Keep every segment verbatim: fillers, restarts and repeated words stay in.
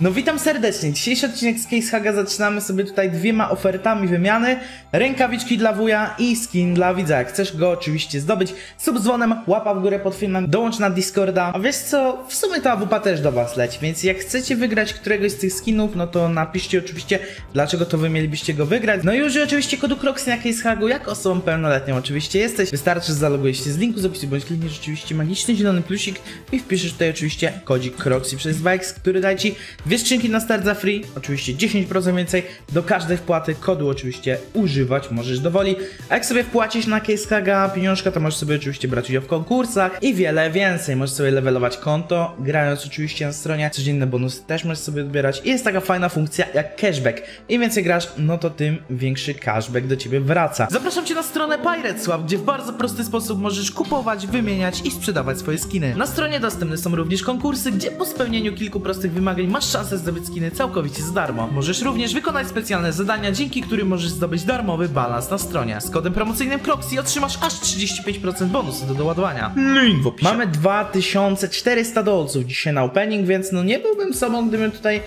No witam serdecznie, dzisiejszy odcinek z Case Huga zaczynamy sobie tutaj dwiema ofertami wymiany. Rękawiczki dla wuja i skin dla widza, jak chcesz go oczywiście zdobyć. Sub z dzwonem, łapa w górę pod filmem, dołącz na Discorda. A wiesz co, w sumie ta A W P też do was leci, więc jak chcecie wygrać któregoś z tych skinów, no to napiszcie oczywiście, dlaczego to wy mielibyście go wygrać. No i użyj oczywiście kodu Kroxxi na Case Hugu, jak osobą pełnoletnią oczywiście jesteś. Wystarczy, że zalogujesz się z linku z opisu, bądź klikniesz oczywiście magiczny zielony plusik i wpiszesz tutaj oczywiście kodzik Kroxxi przez Bikes, który da ci dwie skrzynki na start za free, oczywiście dziesięć procent więcej, do każdej wpłaty kodu oczywiście używać możesz do woli. A jak sobie wpłacisz na Case Huga pieniążka, to możesz sobie oczywiście brać udział w konkursach i wiele więcej. Możesz sobie levelować konto, grając oczywiście na stronie, codzienne bonusy też możesz sobie odbierać i jest taka fajna funkcja jak cashback. Im więcej grasz, no to tym większy cashback do ciebie wraca. Zapraszam cię na stronę PirateSwap, gdzie w bardzo prosty sposób możesz kupować, wymieniać i sprzedawać swoje skiny. Na stronie dostępne są również konkursy, gdzie po spełnieniu kilku prostych wymagań masz szansę zdobyć skiny całkowicie za darmo. Możesz również wykonać specjalne zadania, dzięki którym możesz zdobyć darmowy balans na stronie. Z kodem promocyjnym Kroxxi otrzymasz aż trzydzieści pięć procent bonusu do doładowania. Link w opisie. Mamy dwa tysiące czterysta dolców dzisiaj na opening, więc no nie byłbym sobą, gdybym tutaj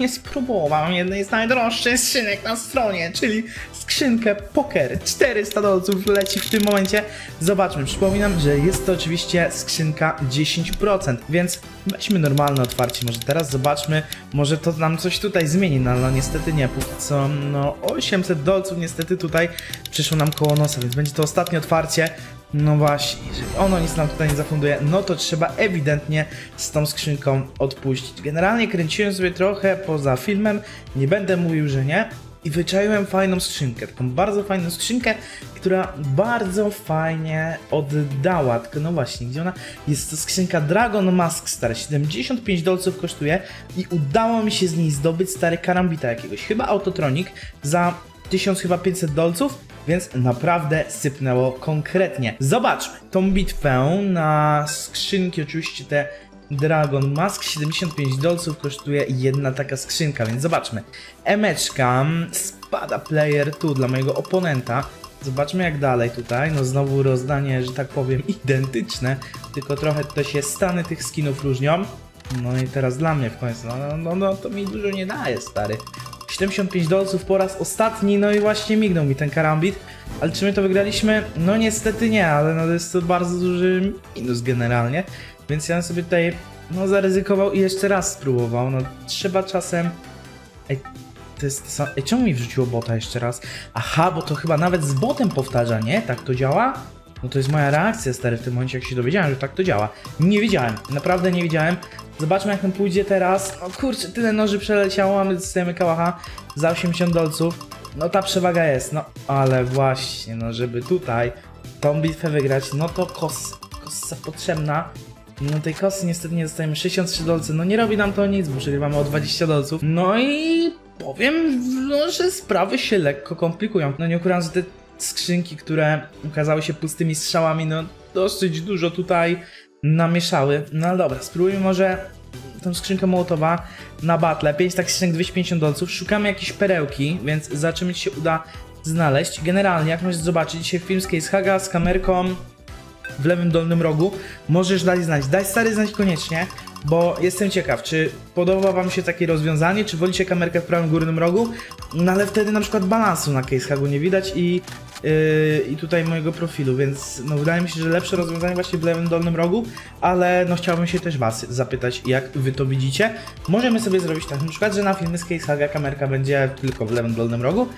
nie spróbował jednej z najdroższych skrzynek na stronie, czyli skrzynkę poker. czterysta dolców leci w tym momencie. Zobaczmy, przypominam, że jest to oczywiście skrzynka dziesięć procent, więc weźmy normalne otwarcie, może teraz zobaczmy. Może to nam coś tutaj zmieni, no, no niestety nie, póki co no osiemset dolców niestety tutaj przyszło nam koło nosa, więc będzie to ostatnie otwarcie. No właśnie, jeżeli ono nic nam tutaj nie zafunduje, no to trzeba ewidentnie z tą skrzynką odpuścić. Generalnie kręciłem sobie trochę poza filmem, nie będę mówił, że nie. I wyczaiłem fajną skrzynkę, taką bardzo fajną skrzynkę, która bardzo fajnie oddała, tylko no właśnie, gdzie ona? Jest to skrzynka Dragon Mask Star, siedemdziesiąt pięć dolców kosztuje i udało mi się z niej zdobyć stary Karambita jakiegoś, chyba Autotronic, za tysiąc pięćset dolców, więc naprawdę sypnęło konkretnie. Zobaczmy tą bitwę na skrzynki, oczywiście te Dragon Mask, siedemdziesiąt pięć dolców kosztuje jedna taka skrzynka, więc zobaczmy. Emeczka, spada player tu dla mojego oponenta. Zobaczmy jak dalej tutaj, no znowu rozdanie, że tak powiem, identyczne, tylko trochę to się stany tych skinów różnią. No i teraz dla mnie w końcu, no, no, no to mi dużo nie daje, stary. siedemdziesiąt pięć dolców po raz ostatni, no i właśnie mignął mi ten karambit. Ale czy my to wygraliśmy? No niestety nie, ale no to jest to bardzo duży minus generalnie. Więc ja bym sobie tutaj no, zaryzykował i jeszcze raz spróbował. No trzeba czasem... Ej, to jest... Ej, czemu mi wrzuciło bota jeszcze raz? Aha, bo to chyba nawet z botem powtarza, nie? Tak to działa? No to jest moja reakcja, stary, w tym momencie, jak się dowiedziałem, że tak to działa. Nie wiedziałem, naprawdę nie wiedziałem. Zobaczmy, jak nam pójdzie teraz. No kurczę, tyle noży przeleciało, mamy dostajemy kałacha za osiemdziesiąt dolców. No ta przewaga jest, no ale właśnie, no żeby tutaj tą bitwę wygrać, no to kos, kosa potrzebna. No tej kosy niestety nie dostajemy, sześćdziesiąt trzy dolce, no nie robi nam to nic, bo przegrywamy o dwadzieścia dolców. No i powiem, no, że sprawy się lekko komplikują. No nie ukrywam, że te skrzynki, które okazały się pustymi strzałami, no dosyć dużo tutaj namieszały. No dobra, spróbujmy może tą skrzynkę mołotowa na battle, pięć tak skrzynek dwieście pięćdziesiąt dolców. Szukamy jakiejś perełki, więc zobaczymy, czy się uda znaleźć. Generalnie, jak możesz zobaczyć, dzisiaj film z Case Huga z kamerką w lewym dolnym rogu, możesz dać znać. Daj stary znać koniecznie, bo jestem ciekaw, czy podoba wam się takie rozwiązanie, czy wolicie kamerkę w prawym górnym rogu, no ale wtedy na przykład balansu na Case Hugu nie widać i, yy, i tutaj mojego profilu, więc no wydaje mi się, że lepsze rozwiązanie właśnie w lewym dolnym rogu, ale no chciałbym się też was zapytać, jak wy to widzicie. Możemy sobie zrobić tak, na przykład, że na filmy z Case Huga kamerka będzie tylko w lewym dolnym rogu,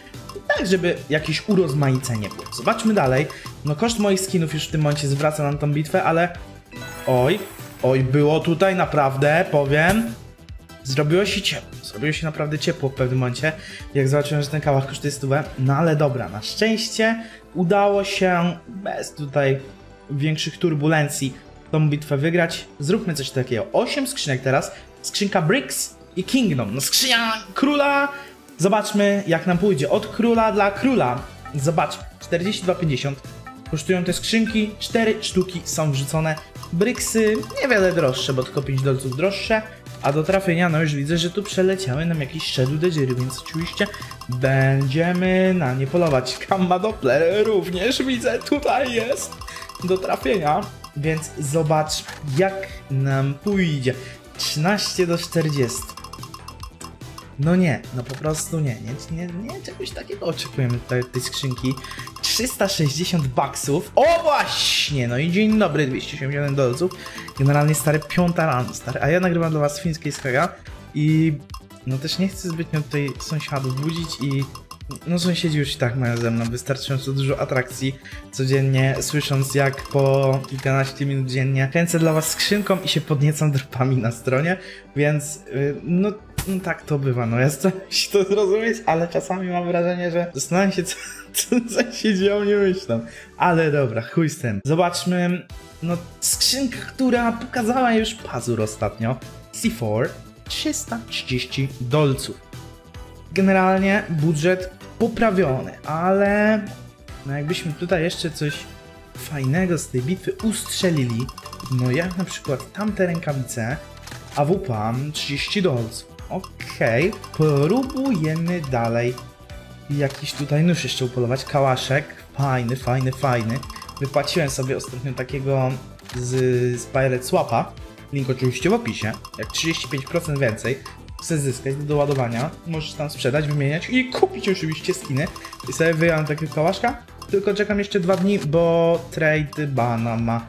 tak żeby jakieś urozmaicenie było. Zobaczmy dalej. No koszt moich skinów już w tym momencie zwraca nam tą bitwę, ale... Oj, oj, było tutaj naprawdę, powiem... Zrobiło się ciepło, zrobiło się naprawdę ciepło w pewnym momencie, jak zobaczyłem, że ten kałach kosztuje stówę. No ale dobra, na szczęście udało się bez tutaj większych turbulencji tą bitwę wygrać. Zróbmy coś takiego. osiem skrzynek teraz. Skrzynka Bricks i Kingdom. No skrzynia króla... Zobaczmy, jak nam pójdzie. Od króla dla króla. Zobaczmy. czterdzieści dwa pięćdziesiąt. Kosztują te skrzynki. cztery sztuki są wrzucone. Briksy niewiele droższe, bo tylko pięć dolców droższe. A do trafienia, no już widzę, że tu przeleciały nam jakieś shadow dodgery, więc oczywiście będziemy na nie polować. Gamma Doppler również widzę, tutaj jest do trafienia. Więc zobaczmy, jak nam pójdzie. trzynaście do czterdziestu. No nie, no po prostu nie, nie, nie, nie czegoś takiego oczekujemy tutaj od tej skrzynki. trzysta sześćdziesiąt baksów, o właśnie, no i dzień dobry, dwieście osiemdziesiąt dolców. Generalnie stary, piąta rano, stary, a ja nagrywam dla was fińskiej skaga i no też nie chcę zbytnio tutaj sąsiadów budzić i no sąsiedzi już i tak mają ze mną wystarczająco dużo atrakcji codziennie, słysząc jak po kilkanaście minut dziennie kręcę dla was skrzynką i się podniecam dropami na stronie, więc yy, no, no tak to bywa, no ja staram się to zrozumieć, ale czasami mam wrażenie, że zastanawiam się co, co, co się dzieje, nie myślę, ale dobra, chuj z tym. Zobaczmy, no skrzynka, która pokazała już pazur ostatnio, C cztery, trzysta trzydzieści dolców. Generalnie budżet poprawiony, ale no jakbyśmy tutaj jeszcze coś fajnego z tej bitwy ustrzelili, no jak na przykład tamte rękawice, A W P trzydzieści dolców, okej, okay. Próbujemy dalej jakiś tutaj nóż jeszcze upolować, kałaszek, fajny, fajny, fajny, wypłaciłem sobie ostatnio takiego z, z PirateSwapa, link oczywiście w opisie, jak trzydzieści pięć procent więcej, chcę zyskać do doładowania, możesz tam sprzedać, wymieniać i kupić oczywiście skiny. I sobie wyjąłem takie kałaszka, tylko czekam jeszcze dwa dni, bo trade bana ma.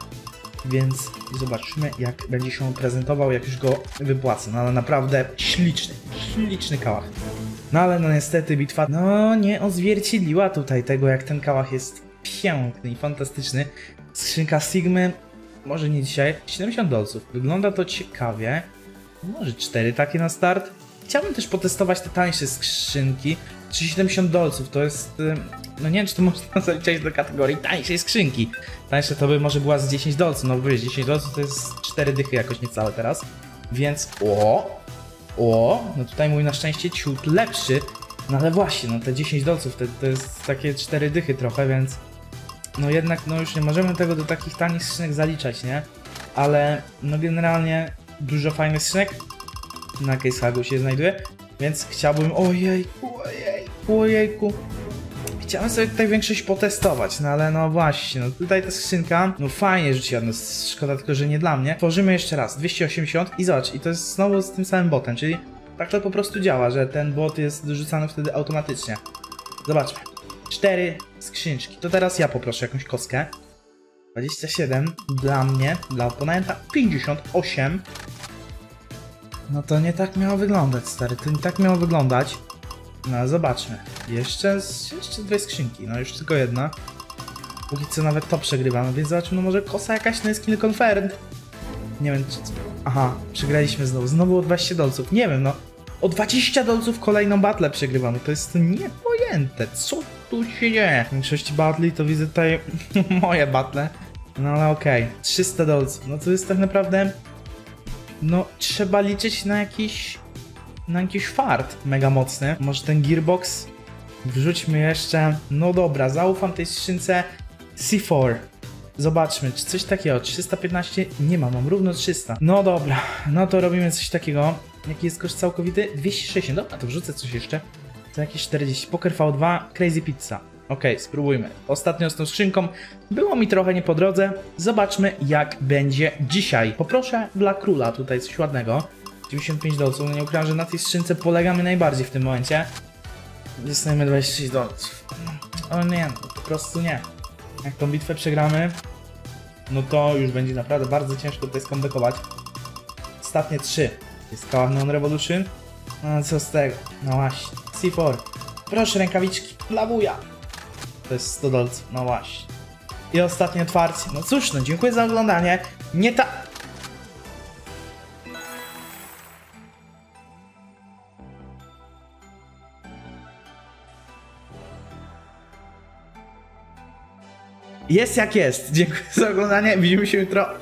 Więc zobaczymy jak będzie się prezentował, jak już go wypłacę. No ale naprawdę śliczny, śliczny kałach. No ale no niestety bitwa no nie odzwierciedliła tutaj tego, jak ten kałach jest piękny i fantastyczny. Skrzynka Sigmy, może nie dzisiaj, siedemdziesiąt dolców. Wygląda to ciekawie. Może cztery takie na start. Chciałbym też potestować te tańsze skrzynki. trzysta siedemdziesiąt dolców to jest... No nie wiem, czy to można zaliczać do kategorii tańszej skrzynki. Tańsze to by może była z dziesięć dolców. No bo wiesz, dziesięć dolców to jest cztery dychy jakoś niecałe teraz. Więc o! O! No tutaj mój na szczęście ciut lepszy. No ale właśnie, no te dziesięć dolców to, to jest takie cztery dychy trochę, więc... No jednak, no już nie możemy tego do takich tanich skrzynek zaliczać, nie? Ale no generalnie... Dużo fajnych skrzynek na Case Hugu się znajduje, więc chciałbym, ojej, ojej, ojejku, chciałbym sobie tutaj większość potestować, no ale no właśnie, no tutaj ta skrzynka, no fajnie rzuciła, no szkoda tylko, że nie dla mnie. Tworzymy jeszcze raz, dwieście osiemdziesiąt i zobacz, i to jest znowu z tym samym botem, czyli tak to po prostu działa, że ten bot jest dorzucany wtedy automatycznie. Zobaczmy, cztery skrzynki, to teraz ja poproszę jakąś kostkę. dwadzieścia siedem dla mnie, dla oponenta pięćdziesiąt osiem. No to nie tak miało wyglądać, stary, to nie tak miało wyglądać. No zobaczmy, jeszcze, jeszcze dwie skrzynki, no już tylko jedna. Póki co nawet to przegrywamy, więc zobaczmy, no może kosa jakaś, no jest kill confirmed. Nie wiem, czy... Aha, przegraliśmy znowu, znowu o dwadzieścia dolców, nie wiem, no. O dwadzieścia dolców kolejną battle przegrywamy, to jest niepojęte, co tu się dzieje? W większości battle to widzę tutaj moje battle, no ale okej, okay. trzysta dolców, no to jest tak naprawdę, no trzeba liczyć na jakiś, na jakiś fart mega mocny, może ten Gearbox, wrzućmy jeszcze, no dobra, zaufam tej skrzynce C cztery. Zobaczmy, czy coś takiego, trzysta piętnaście, nie mam, mam równo trzysta. No dobra, no to robimy coś takiego. Jaki jest koszt całkowity? dwieście sześćdziesiąt, dobra, to wrzucę coś jeszcze. To jakieś czterdzieści, Poker V dwa, Crazy Pizza. Okej, okay, spróbujmy. Ostatnio z tą skrzynką było mi trochę nie po drodze. Zobaczmy jak będzie dzisiaj. Poproszę dla króla tutaj coś ładnego. dziewięćdziesiąt pięć dolców, no nie ukrywam, że na tej skrzynce polegamy najbardziej w tym momencie. Dostajemy dwadzieścia sześć dolców. O nie, po prostu nie. Jak tą bitwę przegramy, no to już będzie naprawdę bardzo ciężko tutaj skombekować. Ostatnie trzy. Jest kałach Neon Revolution. No co z tego? No właśnie. C cztery. Proszę rękawiczki. Dla wuja. To jest sto dolców. No właśnie. I ostatnie otwarcie. No cóż, no dziękuję za oglądanie. Nie ta... Jest jak jest. Dziękuję za oglądanie. Widzimy się jutro.